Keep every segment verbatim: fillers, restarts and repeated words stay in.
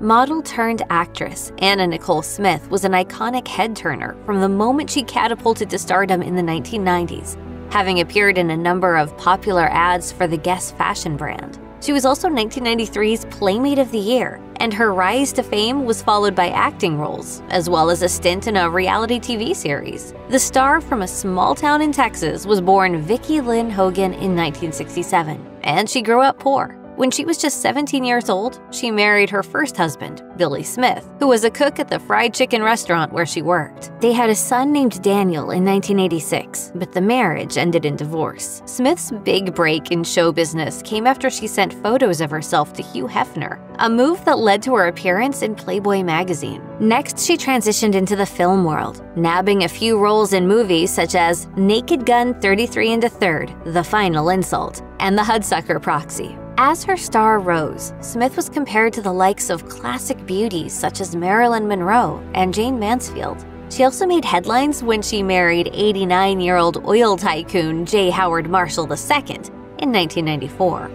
Model-turned-actress Anna Nicole Smith was an iconic head-turner from the moment she catapulted to stardom in the nineteen nineties, having appeared in a number of popular ads for the Guess fashion brand. She was also nineteen ninety-three's Playmate of the Year, and her rise to fame was followed by acting roles, as well as a stint in a reality T V series. The star from a small town in Texas was born Vicki Lynn Hogan in nineteen sixty-seven, and she grew up poor. When she was just seventeen years old, she married her first husband, Billy Smith, who was a cook at the fried chicken restaurant where she worked. They had a son named Daniel in nineteen eighty-six, but the marriage ended in divorce. Smith's big break in show business came after she sent photos of herself to Hugh Hefner, a move that led to her appearance in Playboy magazine. Next, she transitioned into the film world, nabbing a few roles in movies such as Naked Gun thirty-three and a third, The Final Insult, and The Hudsucker Proxy. As her star rose, Smith was compared to the likes of classic beauties such as Marilyn Monroe and Jane Mansfield. She also made headlines when she married eighty-nine-year-old oil tycoon J. Howard Marshall the second in nineteen ninety-four.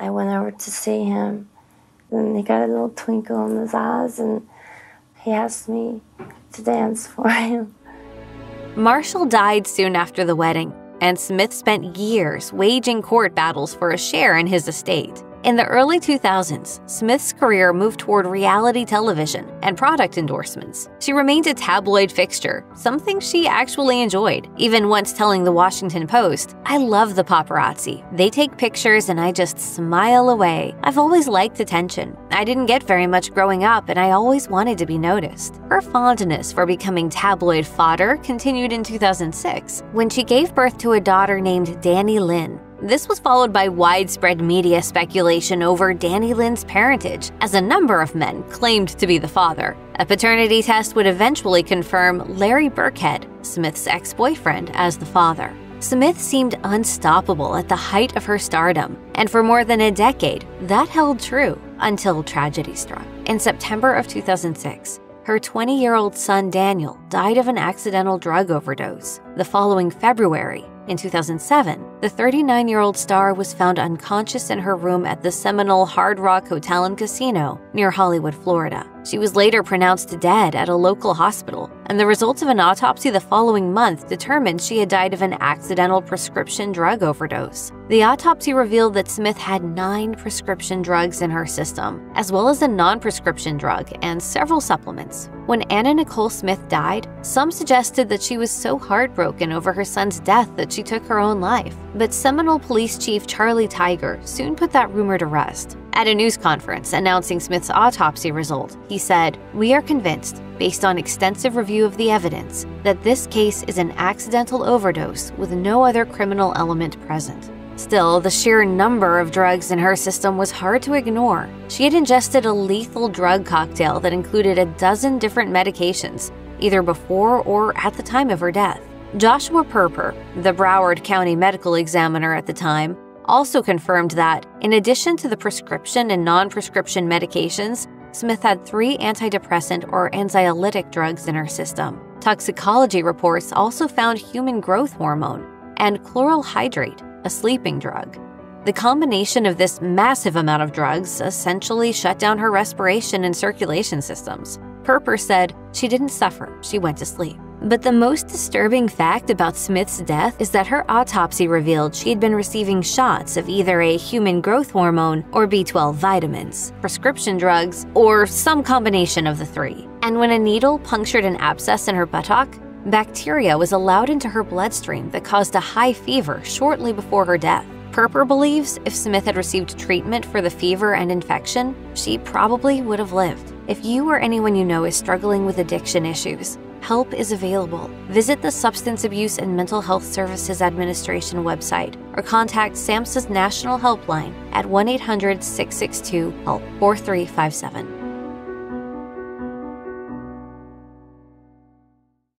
I went over to see him, and he got a little twinkle in his eyes, and he asked me to dance for him. Marshall died soon after the wedding, and Smith spent years waging court battles for a share in his estate. In the early two thousands, Smith's career moved toward reality television and product endorsements. She remained a tabloid fixture, something she actually enjoyed, even once telling The Washington Post, "I love the paparazzi. They take pictures and I just smile away. I've always liked attention. I didn't get very much growing up and I always wanted to be noticed." Her fondness for becoming tabloid fodder continued in two thousand six, when she gave birth to a daughter named Dannielynn. This was followed by widespread media speculation over Dannielynn's parentage, as a number of men claimed to be the father. A paternity test would eventually confirm Larry Birkhead, Smith's ex-boyfriend, as the father. Smith seemed unstoppable at the height of her stardom, and for more than a decade, that held true until tragedy struck. In September of two thousand six, her twenty-year-old son Daniel died of an accidental drug overdose. The following February, in two thousand seven, the thirty-nine-year-old star was found unconscious in her room at the Seminole Hard Rock Hotel and Casino near Hollywood, Florida. She was later pronounced dead at a local hospital, and the results of an autopsy the following month determined she had died of an accidental prescription drug overdose. The autopsy revealed that Smith had nine prescription drugs in her system, as well as a non-prescription drug and several supplements. When Anna Nicole Smith died, some suggested that she was so heartbroken over her son's death that she She took her own life. But Seminole Police Chief Charlie Tiger soon put that rumor to rest. At a news conference announcing Smith's autopsy result, he said, "We are convinced, based on extensive review of the evidence, that this case is an accidental overdose with no other criminal element present." Still, the sheer number of drugs in her system was hard to ignore. She had ingested a lethal drug cocktail that included a dozen different medications, either before or at the time of her death. Joshua Perper, the Broward County medical examiner at the time, also confirmed that, in addition to the prescription and non-prescription medications, Smith had three antidepressant or anxiolytic drugs in her system. Toxicology reports also found human growth hormone and chloral hydrate, a sleeping drug. The combination of this massive amount of drugs essentially shut down her respiration and circulation systems. Perper said, "She didn't suffer, she went to sleep." But the most disturbing fact about Smith's death is that her autopsy revealed she had been receiving shots of either a human growth hormone or B twelve vitamins, prescription drugs, or some combination of the three. And when a needle punctured an abscess in her buttock, bacteria was allowed into her bloodstream that caused a high fever shortly before her death. Perper believes if Smith had received treatment for the fever and infection, she probably would have lived. If you or anyone you know is struggling with addiction issues, help is available. Visit the Substance Abuse and Mental Health Services Administration website or contact SAMHSA's National Helpline at one eight hundred, six six two, HELP four three five seven.